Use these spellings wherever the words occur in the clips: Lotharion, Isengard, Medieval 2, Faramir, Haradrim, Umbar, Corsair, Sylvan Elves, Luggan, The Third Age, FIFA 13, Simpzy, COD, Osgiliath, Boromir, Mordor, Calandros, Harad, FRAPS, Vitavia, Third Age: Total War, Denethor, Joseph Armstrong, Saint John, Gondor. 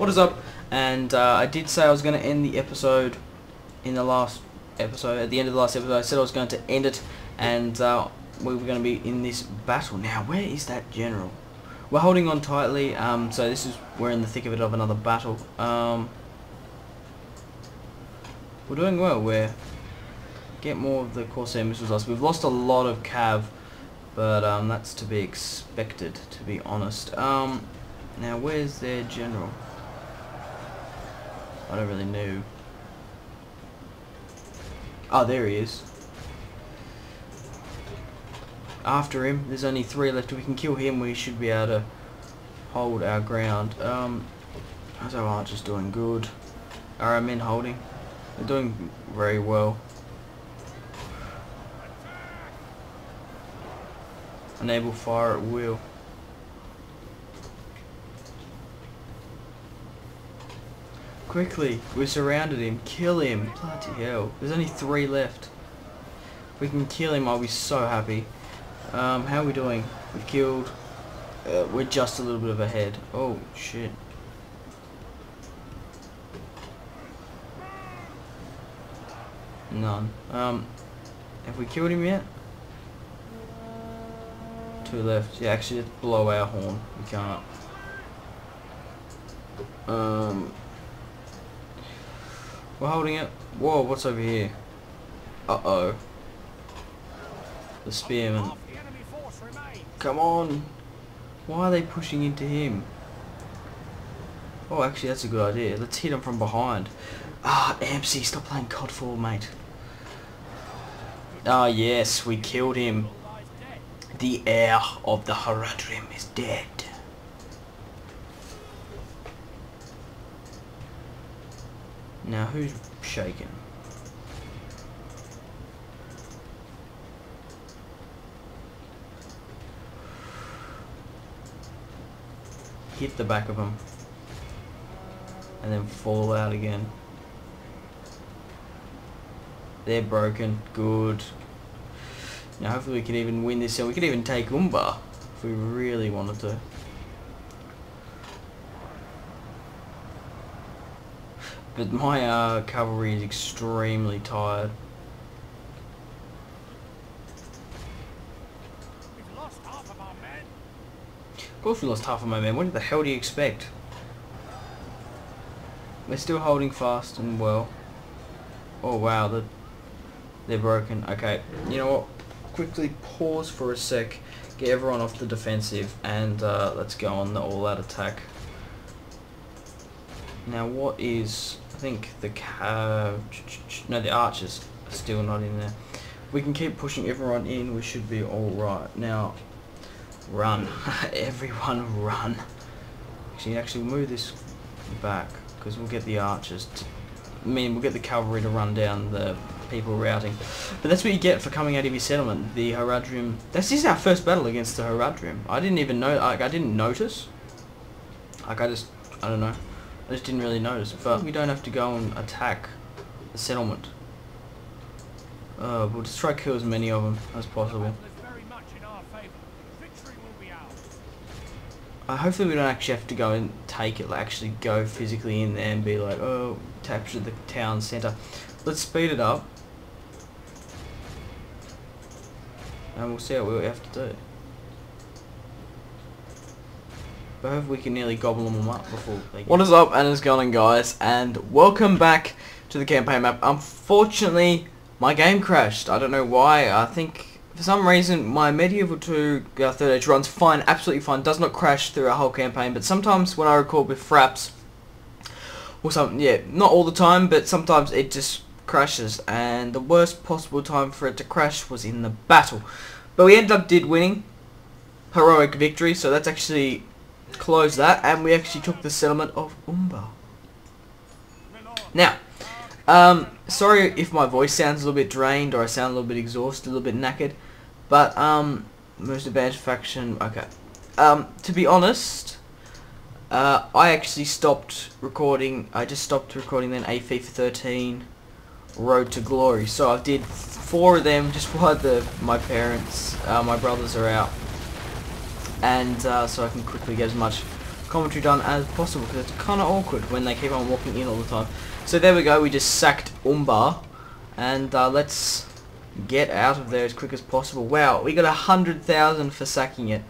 what is up? And I did say I was going to end the episode in the last episode. At the end of the last episode, I said I was going to end it, and we were going to be in this battle. Now, where is that general? We're holding on tightly. So this is, we're in the thick of it, of another battle. We're doing well. We're get more of the Corsair missiles. We've lost a lot of cav, but that's to be expected, to be honest. Now, where's their general? I don't really know. Oh, there he is. After him, there's only 3 left. If we can kill him, we should be able to hold our ground. How's our archers doing? Good. Are our men holding? They're doing very well. Enable fire at will. Quickly, we surrounded him. Kill him. Bloody hell. There's only 3 left. If we can kill him, I'll be so happy. How are we doing? We've killed. We're just a little bit of ahead. Oh, shit. None. Have we killed him yet? 2 left. Yeah, actually, let's blow our horn. We can't. We're holding it. Whoa, what's over here? Uh-oh. The spearmen. Come on. Why are they pushing into him? Oh, actually, that's a good idea. Let's hit him from behind. Ah, Ampsy, stop playing COD 4, mate. Ah, yes, we killed him. The heir of the Haradrim is dead. Now, who's shaking? Hit the back of him. And then fall out again. They're broken. Good. Now, hopefully we can even win this, and we could even take Umbar if we really wanted to. But my cavalry is extremely tired. We've lost half of our men. Of course we lost half of my men. What the hell do you expect? We're still holding fast and well. Oh wow, they're broken. Okay, you know what? Quickly pause for a sec, get everyone off the defensive, and let's go on the all-out attack. Now, what is, I think the the archers are still not in there. We can keep pushing everyone in. We should be all right. Now, run, everyone, run. Actually, move this back because we'll get the archers. We'll get the cavalry to run down the people routing. But that's what you get for coming out of your settlement. The Haradrim. This is our first battle against the Haradrim. I didn't even know, like, I didn't notice. Like, I don't know. I just didn't really notice. But we don't have to go and attack the settlement. We'll just try to kill as many of them as possible. Hopefully we don't actually have to go and take it, like, actually go physically in there and be like, oh, capture the town centre. Let's speed it up. And we'll see what we have to do. But hopefully we can nearly gobble them all up before they get. What is up, and it's going on, guys, and welcome back to the campaign map. Unfortunately, my game crashed. I don't know why. I think for some reason my Medieval 2 Third Age runs fine, absolutely fine, does not crash through our whole campaign, but sometimes when I record with FRAPS, or something, yeah, not all the time, but sometimes it just crashes, and the worst possible time for it to crash was in the battle. But we ended up winning, heroic victory, so that's actually closed that, and we actually took the settlement of Umbar. Now, sorry if my voice sounds a little bit drained, or I sound a little bit exhausted, a little bit knackered, but most advanced faction, okay. To be honest, I actually stopped recording. I just stopped recording then a FIFA 13 Road to Glory. So I did 4 of them just while my parents, my brothers are out, and so I can quickly get as much commentary done as possible, because it's kind of awkward when they keep on walking in all the time. So there we go, we just sacked Umbar, and let's get out of there as quick as possible. Wow, we got 100,000 for sacking it.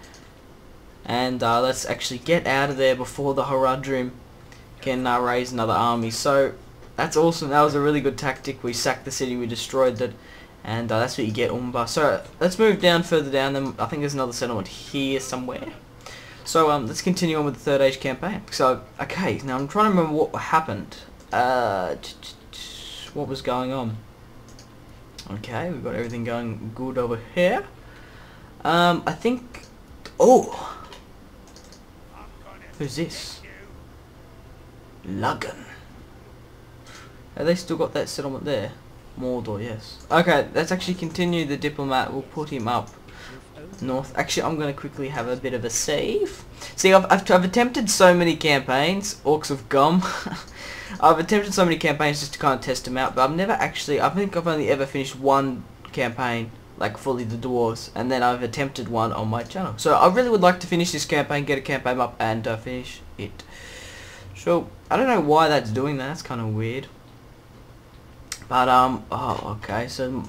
And let's actually get out of there before the Haradrim can raise another army. So that's awesome. That was a really good tactic. We sacked the city, we destroyed it, and that's what you get, Umbar. So let's move down further down. Then I think there's another settlement here somewhere. So let's continue on with the Third Age campaign. So okay, now I'm trying to remember what happened. What was going on? Okay, we've got everything going good over here. I think. Oh. Who's this? Luggan. Have they still got that settlement there? Mordor, yes. Okay, let's actually continue the diplomat. We'll put him up north. Actually, I'm going to quickly have a bit of a save. See, I've attempted so many campaigns. Orcs of Gum. I've attempted so many campaigns just to kind of test them out, but I've never actually... I think I've only ever finished one campaign, like fully the dwarves, and then I've attempted one on my channel. So I really would like to finish this campaign, get a campaign up, and finish it. So I don't know why that's doing that. That's kind of weird. But oh, okay. So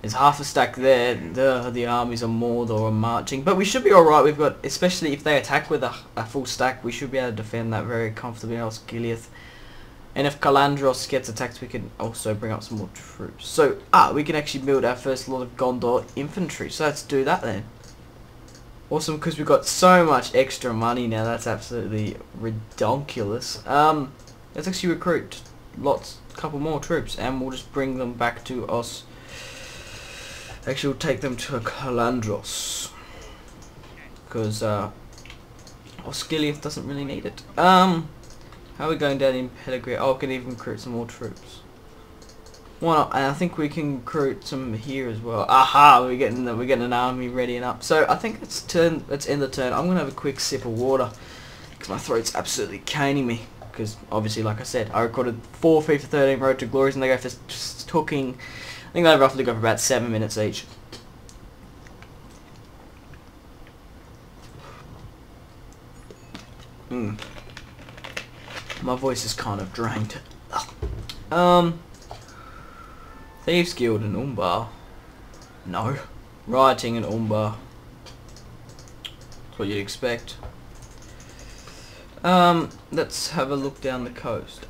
there's half a stack there. The armies are Mordor are marching, but we should be all right. We've got, especially if they attack with a full stack, we should be able to defend that very comfortably. Osgiliath. And if Calandros gets attacked, we can also bring up some more troops. So, we can actually build our first lot of Gondor infantry. So let's do that then. Awesome, because we've got so much extra money now. That's absolutely redonkulous. Let's actually recruit a couple more troops. And we'll just bring them back to us. Actually, we'll take them to Calandros. Because, Osgiliath doesn't really need it. How are we going down in pedigree? Oh, I can even recruit some more troops. Why not? And I think we can recruit some here as well. Aha! We're getting an army ready and up. So I think let's end the turn. I'm gonna have a quick sip of water because my throat's absolutely caning me. Because obviously, like I said, I recorded 4 FIFA 13 Road to Glories, and they go for talking. I think they roughly go for about 7 minutes each. My voice is kind of drained. Ugh. Thieves Guild and Umbar. No. Rioting and Umbar. That's what you'd expect. Let's have a look down the coast.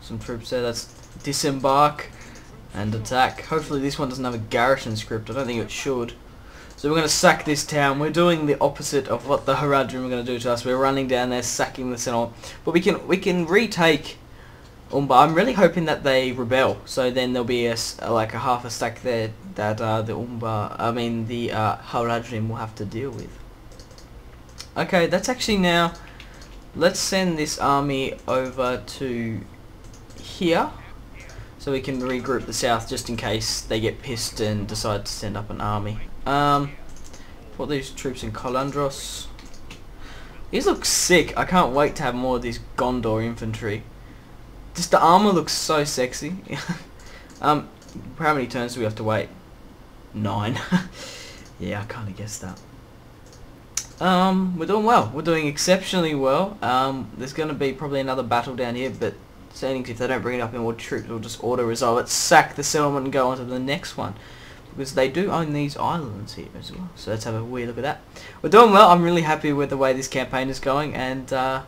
Some troops there. That's disembark and attack. Hopefully this one doesn't have a garrison script. I don't think it should. So we're going to sack this town. We're doing the opposite of what the Haradrim are going to do to us. We're running down there, sacking the settlement. But we can retake Umbar. I'm really hoping that they rebel. So then there'll be like a half a stack there that the Haradrim will have to deal with. Okay, that's actually now. Let's send this army over to here, so we can regroup the south just in case they get pissed and decide to send up an army. Put these troops in Calandros. These look sick. I can't wait to have more of these Gondor infantry. Just the armor looks so sexy. How many turns do we have to wait? 9. Yeah, I kind of guessed that. We're doing well. We're doing exceptionally well. There's going to be probably another battle down here, but seeing if they don't bring it up in more troops, we'll just auto-resolve it, sack the settlement, and go on to the next one. Because they do own these islands here as well. So let's have a weird look at that. We're doing well. I'm really happy with the way this campaign is going. And, yeah.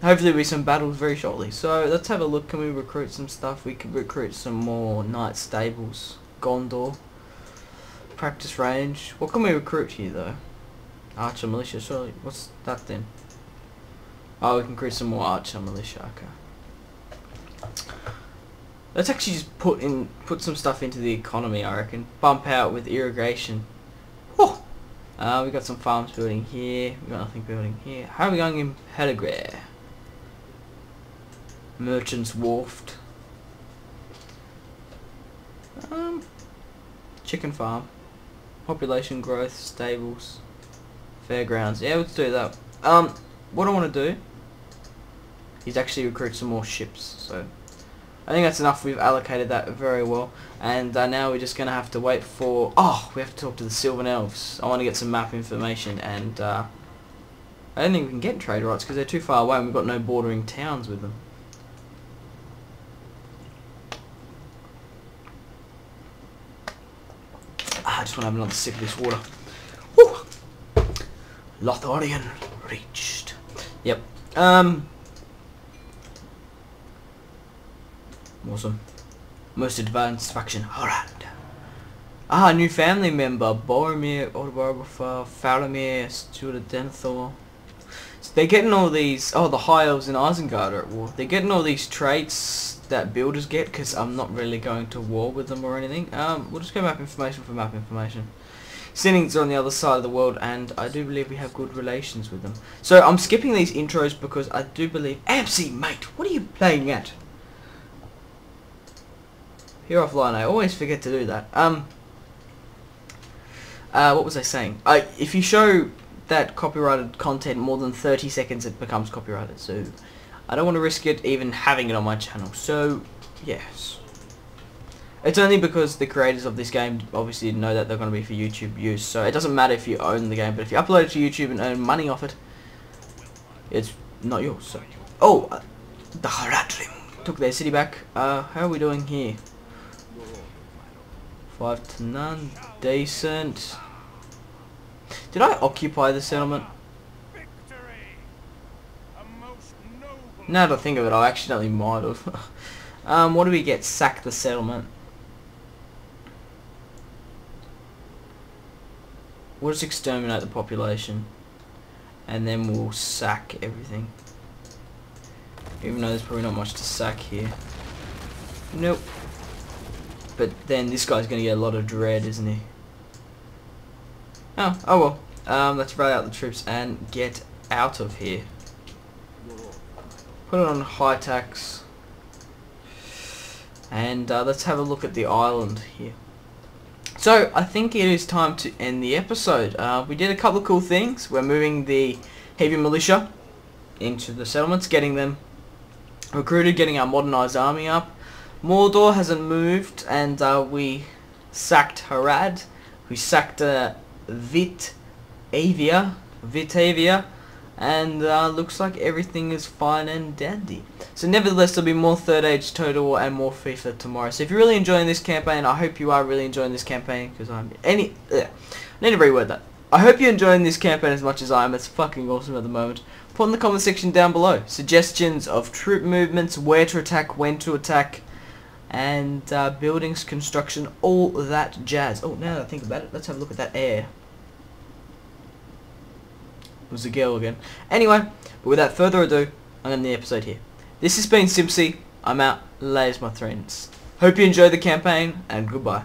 Hopefully there'll be some battles very shortly. So let's have a look. Can we recruit some stuff? We could recruit some more Knight Stables. Gondor. Practice range. What can we recruit here, though? Archer Militia. Surely. What's that, then? Oh, we can recruit some more Archer Militia. Okay. Let's actually just put some stuff into the economy, I reckon. Bump out with irrigation. Whew. We've got some farms building here. We've got nothing building here. How are we going in Pedigree? Merchants Wharfed. Chicken farm. Population growth, stables, fairgrounds. Yeah, let's do that. What I want to do is actually recruit some more ships, so... I think that's enough. We've allocated that very well. And now we're just going to have to wait for... Oh, we have to talk to the Sylvan Elves. I want to get some map information, and I don't think we can get trade rights because they're too far away and we've got no bordering towns with them. I just want to have another sip of this water. Woo! Lotharion reached. Yep. Awesome. Most advanced faction, Harad. Ah, new family member, Boromir, Faramir, Steward of Denethor. So they're getting all these, oh, the High Elves in Isengard are at war. They're getting all these traits that builders get, because I'm not really going to war with them or anything. We'll just go map information for map information. Sinning's on the other side of the world, and I do believe we have good relations with them. So I'm skipping these intros because I do believe... Absy, mate, what are you playing at? Here offline, I always forget to do that. What was I saying? If you show that copyrighted content more than 30 seconds, it becomes copyrighted, so I don't want to risk it even having it on my channel, so yes. It's only because the creators of this game obviously know that they're going to be for YouTube use, so it doesn't matter if you own the game, but if you upload it to YouTube and earn money off it, it's not yours, so. Oh, the Haradrim took their city back. How are we doing here? 5-0, decent. Did I occupy the settlement? Now that I think of it, I accidentally might have. What do we get? Sack the settlement. We'll just exterminate the population. And then we'll sack everything. Even though there's probably not much to sack here. Nope. But then this guy's going to get a lot of dread, isn't he? Oh well. Let's rally out the troops and get out of here. Put it on high tax. And let's have a look at the island here. So, I think it is time to end the episode. We did a couple of cool things. We're moving the heavy militia into the settlements, getting them recruited, getting our modernized army up. Mordor hasn't moved, and we sacked Harad. We sacked Vitavia, and looks like everything is fine and dandy. So nevertheless, there'll be more Third Age Total War and more FIFA tomorrow. So if you're really enjoying this campaign, I hope you are really enjoying this campaign, because I need to reword that. I hope you're enjoying this campaign as much as I am. It's fucking awesome at the moment. Put in the comment section down below suggestions of troop movements, where to attack, when to attack, and buildings, construction, all that jazz. Oh, now that I think about it, let's have a look at that air. It was a girl again. Anyway, but without further ado, I'm ending the episode here. This has been Simpzy. I'm out. Laters, my friends. Hope you enjoy the campaign, and goodbye.